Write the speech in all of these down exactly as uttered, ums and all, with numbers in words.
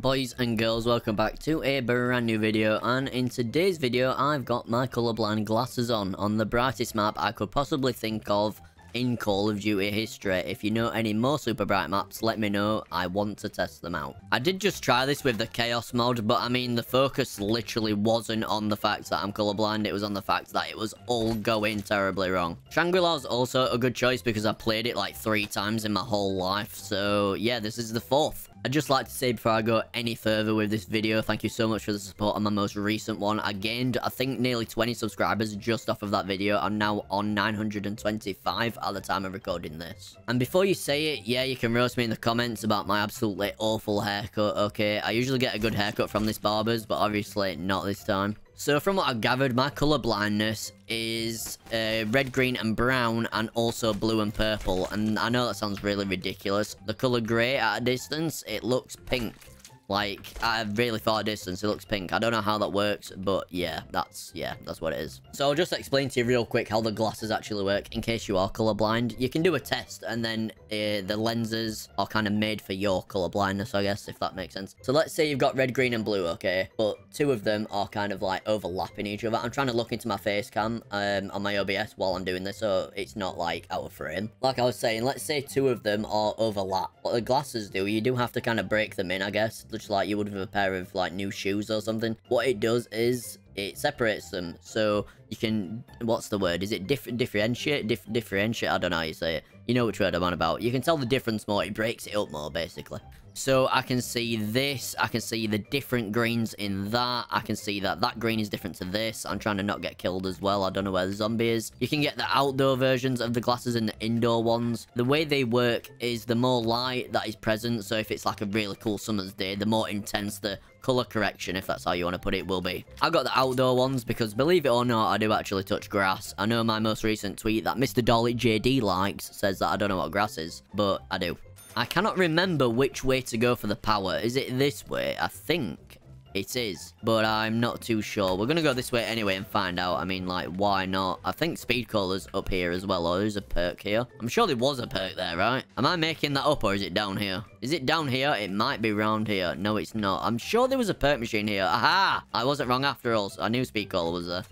Boys and girls, welcome back to a brand new video, and in today's video I've got my colourblind glasses on on the brightest map I could possibly think of in Call of Duty history. If you know any more super bright maps, let me know. I want to test them out. I did just try this with the chaos mod, but I mean the focus literally wasn't on the fact that I'm colorblind, it was on the fact that it was all going terribly wrong. Shangri-La is also a good choice because I played it like three times in my whole life, so yeah, this is the fourth. I'd just like to say before I go any further with this video, thank you so much for the support on my most recent one. I gained, I think, nearly twenty subscribers just off of that video. I'm now on nine hundred twenty-five at the time of recording this. And before you say it, yeah, you can roast me in the comments about my absolutely awful haircut, okay? I usually get a good haircut from this barber's, but obviously not this time. So from what I've gathered, my colour blindness is uh, red, green and brown, and also blue and purple. And I know that sounds really ridiculous. The colour grey, at a distance, it looks pink. Like, at a really far distance, it looks pink. I don't know how that works, but yeah, that's yeah, that's what it is. So I'll just explain to you real quick how the glasses actually work, in case you are colourblind. You can do a test, and then uh, the lenses are kind of made for your colourblindness, I guess, if that makes sense. So let's say you've got red, green, and blue, okay? But two of them are kind of, like, overlapping each other. I'm trying to look into my face cam um, on my O B S while I'm doing this, so it's not, like, out of frame. Like I was saying, let's say two of them are overlap. What the glasses do, you do have to kind of break them in, I guess, just like you would have a pair of like new shoes or something. What it does is it separates them, so you can, what's the word, is it dif differentiate dif differentiate I don't know how you say it, you know which word I'm on about. You can tell the difference more, it breaks it up more basically. So I can see this, I can see the different greens in that, I can see that that green is different to this. I'm trying to not get killed as well, I don't know where the zombie is. You can get the outdoor versions of the glasses and the indoor ones. The way they work is the more light that is present, so if it's like a really cool summer's day, the more intense the colour correction, if that's how you want to put it, will be. I got the outdoor ones because, believe it or not, I do actually touch grass. I know my most recent tweet that Mr Dalek J D likes says that I don't know what grass is, but I do. I cannot remember which way to go for the power. Is it this way? I think it is, but I'm not too sure. We're gonna go this way anyway and find out. I mean, like, why not? I think Speed Cola's up here as well, or there's a perk here. I'm sure there was a perk there, right? Am I making that up, or is it down here? Is it down here? It might be round here. No, it's not. I'm sure there was a perk machine here. Aha! I wasn't wrong after all. So I knew Speed Cola was there.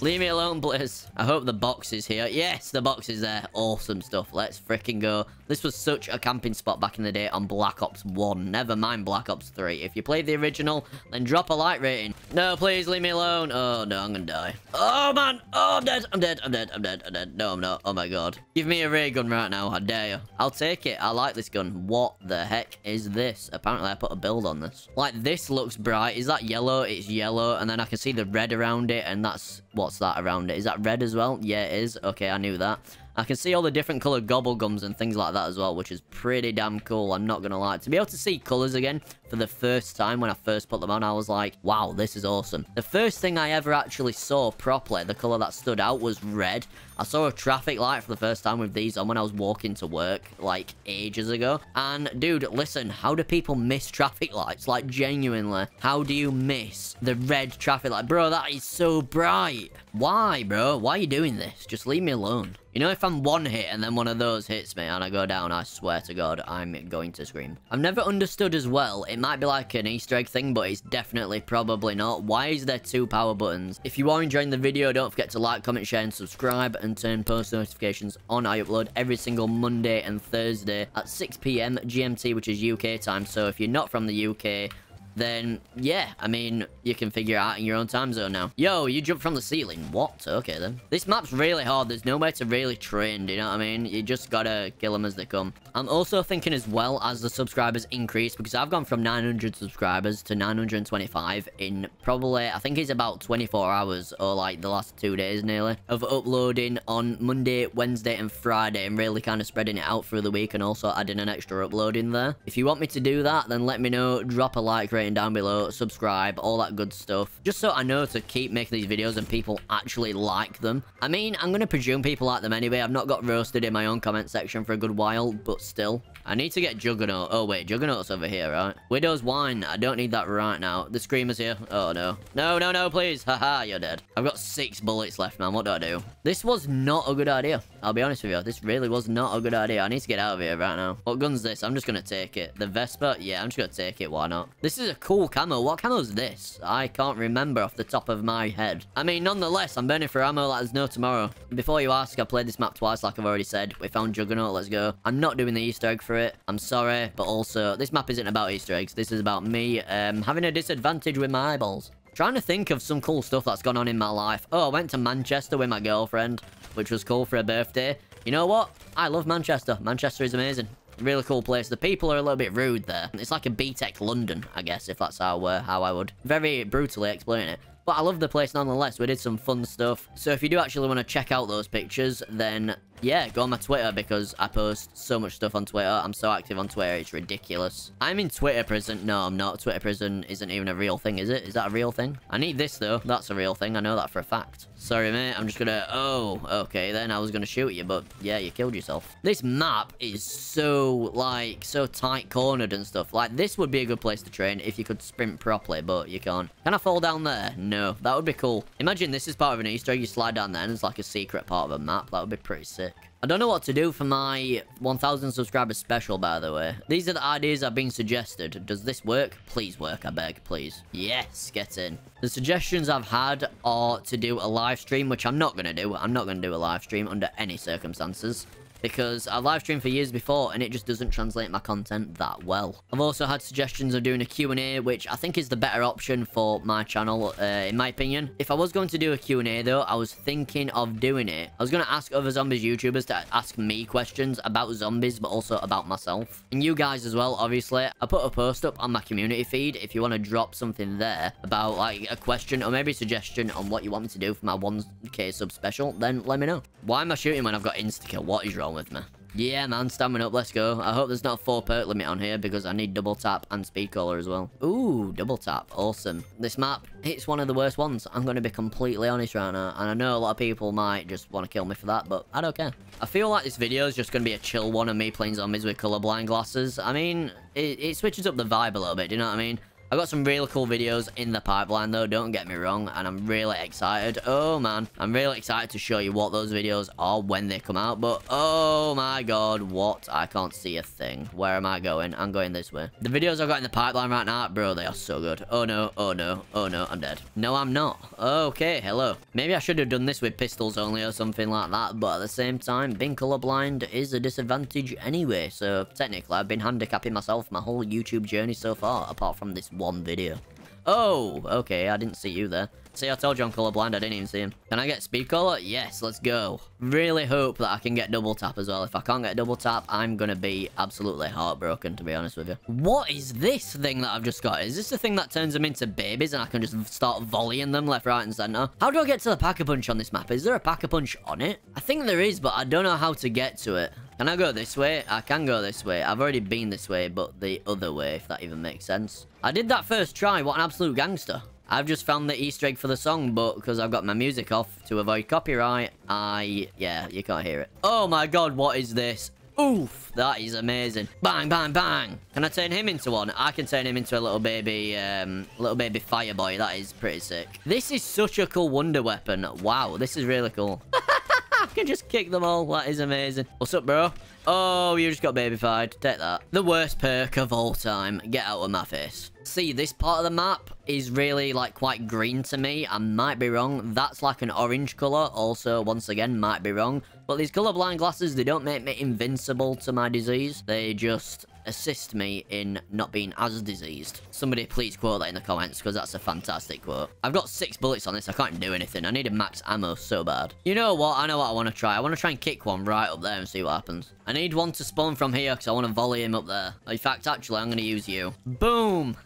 Leave me alone, please. I hope the box is here. Yes, the box is there. Awesome stuff. Let's freaking go. This was such a camping spot back in the day on Black Ops one. Never mind Black Ops three. If you played the original, then drop a like rating. No, please, leave me alone. Oh, no, I'm gonna die. Oh, man. Oh, I'm dead. I'm dead. I'm dead. I'm dead. I'm dead. No, I'm not. Oh, my God. Give me a ray gun right now. I dare you. I'll take it. I like this gun. What the heck is this? Apparently, I put a build on this. Like, this looks bright. Is that yellow? It's yellow. And then I can see the red around it, and that's... What's that around it? Is that red as well? Yeah, it is. Okay, I knew that. I can see all the different colour gobblegums and things like that as well, which is pretty damn cool, I'm not gonna lie. To be able to see colours again for the first time when I first put them on, I was like, wow, this is awesome. The first thing I ever actually saw properly, the colour that stood out, was red. I saw a traffic light for the first time with these on when I was walking to work, like, ages ago. And, dude, listen, how do people miss traffic lights? Like, genuinely, how do you miss the red traffic light? Bro, that is so bright. Why, bro? Why are you doing this? Just leave me alone. You know, if I'm one hit and then one of those hits me and I go down, I swear to God, I'm going to scream. I've never understood as well. It might be like an Easter egg thing, but it's definitely probably not. Why is there two power buttons? If you are enjoying the video, don't forget to like, comment, share, and subscribe, and turn post notifications on. I upload every single Monday and Thursday at six p m G M T, which is U K time. So if you're not from the U K... then, yeah, I mean, you can figure it out in your own time zone now. Yo, you jumped from the ceiling. What? Okay, then. This map's really hard. There's nowhere to really train, do you know what I mean? You just gotta kill them as they come. I'm also thinking as well, as the subscribers increase, because I've gone from nine hundred subscribers to nine hundred twenty-five in probably, I think it's about twenty-four hours, or like the last two days nearly, of uploading on Monday, Wednesday, and Friday, and really kind of spreading it out through the week, and also adding an extra upload in there. If you want me to do that, then let me know. Drop a like rate down below, subscribe, all that good stuff, just so I know to keep making these videos and people actually like them. I mean, I'm gonna presume people like them anyway. I've not got roasted in my own comment section for a good while, but still. I need to get Juggernaut. Oh wait, Juggernaut's over here, right? Widow's Wine, I don't need that right now. The Screamer's here. Oh no, no, no, no, please. Haha, you're dead. I've got six bullets left, man. What do I do? This was not a good idea, I'll be honest with you. This really was not a good idea. I need to get out of here right now. What gun's this? I'm just gonna take it. The Vespa? Yeah, I'm just gonna take it, why not? This is a a cool camo. What camo's this? I can't remember off the top of my head. I mean, nonetheless, I'm burning for ammo like there's no tomorrow. Before you ask, I played this map twice like I've already said. We found Juggernaut, let's go. I'm not doing the Easter egg for it. I'm sorry, but also, this map isn't about Easter eggs. This is about me um, having a disadvantage with my eyeballs. Trying to think of some cool stuff that's gone on in my life. Oh, I went to Manchester with my girlfriend, which was cool for her birthday. You know what? I love Manchester. Manchester is amazing. Really cool place. The people are a little bit rude there. It's like a B tech London, I guess, if that's how, uh, how I would very brutally explain it. But I love the place nonetheless. We did some fun stuff. So if you do actually want to check out those pictures, then yeah, go on my Twitter because I post so much stuff on Twitter. I'm so active on Twitter. It's ridiculous. I'm in Twitter prison. No, I'm not. Twitter prison isn't even a real thing, is it? Is that a real thing? I need this, though. That's a real thing. I know that for a fact. Sorry, mate. I'm just gonna... Oh, okay. Then I was gonna shoot you, but yeah, you killed yourself. This map is so, like, so tight-cornered and stuff. Like, this would be a good place to train if you could sprint properly, but you can't. Can I fall down there? No. That would be cool. Imagine this is part of an Easter egg. You slide down there and it's like a secret part of a map. That would be pretty sick. I don't know what to do for my one thousand subscribers special, by the way. These are the ideas I've been suggested. Does this work? Please work, I beg, please. Yes, get in. The suggestions I've had are to do a live stream, which I'm not going to do. I'm not going to do a live stream under any circumstances, because I've live streamed for years before and it just doesn't translate my content that well. I've also had suggestions of doing a Q and A, which I think is the better option for my channel, uh, in my opinion. If I was going to do a Q and A though, I was thinking of doing it. I was going to ask other zombies YouTubers to ask me questions about zombies, but also about myself. And you guys as well, obviously. I put a post up on my community feed if you want to drop something there about like a question or maybe a suggestion on what you want me to do for my one K sub special, then let me know. Why am I shooting when I've got Insta-kill? What is wrong with me? Yeah, man, stamina up, let's go. I hope there's not a four perk limit on here because I need double tap and speed cola as well. Ooh, double tap, awesome. This map, it's one of the worst ones. I'm going to be completely honest right now, and I know a lot of people might just want to kill me for that, but I don't care. I feel like this video is just going to be a chill one of me playing zombies with colorblind glasses. I mean, it, it switches up the vibe a little bit, do you know what I mean? I've got some really cool videos in the pipeline though, don't get me wrong, and I'm really excited. Oh man, I'm really excited to show you what those videos are when they come out, but oh my god, what? I can't see a thing. Where am I going? I'm going this way. The videos I've got in the pipeline right now, bro, they are so good. Oh no, oh no, oh no, I'm dead. No, I'm not. Okay, hello. Maybe I should have done this with pistols only or something like that, but at the same time, being colorblind is a disadvantage anyway, so technically I've been handicapping myself my whole YouTube journey so far, apart from this one. One video. Oh, okay, I didn't see you there. See, I told you I'm colorblind, I didn't even see him. Can I get speed cola? Yes, let's go. Really hope that I can get double tap as well. If I can't get double tap, I'm gonna be absolutely heartbroken, to be honest with you. What is this thing that I've just got? Is this the thing that turns them into babies and I can just start volleying them left, right, and center? How do I get to the Pack-a-Punch on this map? Is there a Pack-a-Punch on it? I think there is, but I don't know how to get to it. Can I go this way? I can go this way. I've already been this way, but the other way, if that even makes sense. I did that first try. What an absolute gangster. I've just found the Easter egg for the song, but because I've got my music off to avoid copyright, I... Yeah, you can't hear it. Oh my god, what is this? Oof, that is amazing. Bang, bang, bang. Can I turn him into one? I can turn him into a little baby, um, little baby fire boy. That is pretty sick. This is such a cool wonder weapon. Wow, this is really cool. I can just kick them all. That is amazing. What's up, bro? Oh, you just got babyfied. Take that. The worst perk of all time. Get out of my face. See, this part of the map is really, like, quite green to me. I might be wrong. That's, like, an orange colour. Also, once again, might be wrong. But these colourblind glasses, they don't make me invincible to my disease. They just assist me in not being as diseased. Somebody please quote that in the comments, because that's a fantastic quote. I've got six bullets on this. I can't do anything. I need a max ammo so bad. You know what? I know what I want to try. I want to try and kick one right up there and see what happens. I need one to spawn from here, because I want to volley him up there. In fact, actually, I'm going to use you. Boom!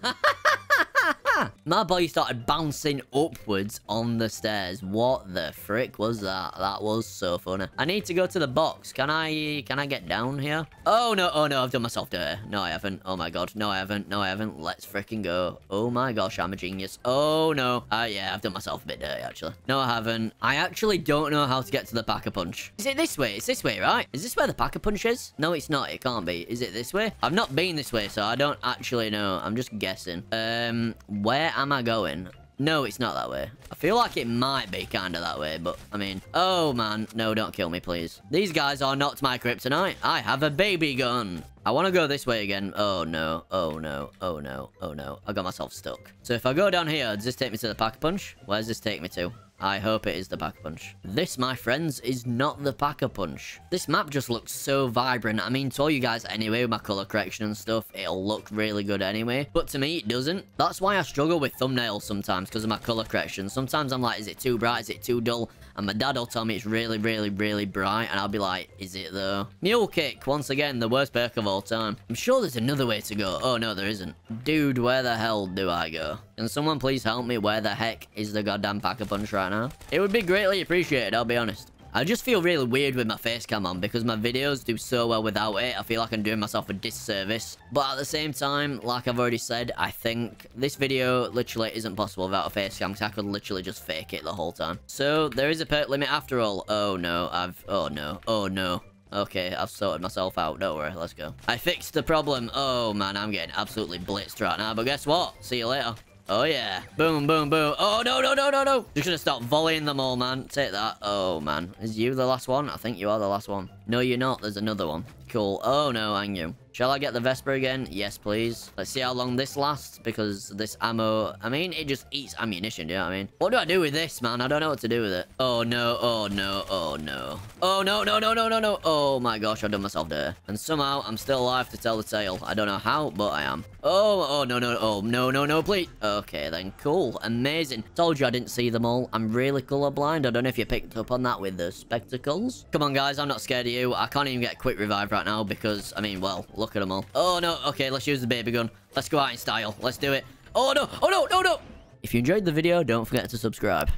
My boy started bouncing upwards on the stairs. What the frick was that? That was so funny. I need to go to the box. Can I can I get down here? Oh, no. Oh, no. I've done myself dirty. No, I haven't. Oh, my God. No, I haven't. No, I haven't. Let's freaking go. Oh, my gosh. I'm a genius. Oh, no. Uh, yeah, I've done myself a bit dirty, actually. No, I haven't. I actually don't know how to get to the Pack-a-Punch. Is it this way? It's this way, right? Is this where the Pack-a-Punch is? No, it's not. It can't be. Is it this way? I've not been this way, so I don't actually know. I'm just guessing. Um... Where am I going? No, it's not that way. I feel like it might be kind of that way, but I mean... Oh, man. No, don't kill me, please. These guys are not my kryptonite. I have a baby gun. I want to go this way again. Oh, no. Oh, no. Oh, no. Oh, no. I got myself stuck. So if I go down here, does this take me to the Pack-a-Punch? Where does this take me to? I hope it is the Pack-a-Punch. This, my friends, is not the Pack-a-Punch. This map just looks so vibrant. I mean, to all you guys anyway, with my color correction and stuff, it'll look really good anyway. But to me, it doesn't. That's why I struggle with thumbnails sometimes, because of my color correction. Sometimes I'm like, is it too bright? Is it too dull? And my dad will tell me it's really, really, really bright. And I'll be like, is it though? Mule Kick, once again, the worst perk of all time. I'm sure there's another way to go. Oh, no, there isn't. Dude, where the hell do I go? Can someone please help me? Where the heck is the goddamn Pack-a-Punch right now? It would be greatly appreciated, I'll be honest. I just feel really weird with my face cam on because my videos do so well without it. I feel like I'm doing myself a disservice. But at the same time, like I've already said, I think this video literally isn't possible without a face cam because I could literally just fake it the whole time. So there is a perk limit after all. Oh no, I've... Oh no. Oh no. Okay, I've sorted myself out. Don't worry, let's go. I fixed the problem. Oh man, I'm getting absolutely blitzed right now. But guess what? See you later. Oh, yeah. Boom, boom, boom. Oh, no, no, no, no, no. Just gonna stop volleying them all, man. Take that. Oh, man. Is you the last one? I think you are the last one. No, you're not. There's another one. Cool. Oh, no, hang you. Shall I get the Vesper again? Yes, please. Let's see how long this lasts, because this ammo... I mean, it just eats ammunition, do you know what I mean? What do I do with this, man? I don't know what to do with it. Oh, no. Oh, no. Oh, no. Oh, no, no, no, no, no, no. Oh, my gosh. I've done myself there. And somehow, I'm still alive to tell the tale. I don't know how, but I am. Oh, oh, no, no. Oh, no, no, no, please. Okay, then. Cool. Amazing. Told you I didn't see them all. I'm really colorblind. I don't know if you picked up on that with the spectacles. Come on, guys. I'm not scared of you. I can't even get Quick Revive right now because, I mean, well, look at them all. Oh, no. Okay, let's use the baby gun. Let's go out in style. Let's do it. Oh, no. Oh, no, no, no. If you enjoyed the video, don't forget to subscribe.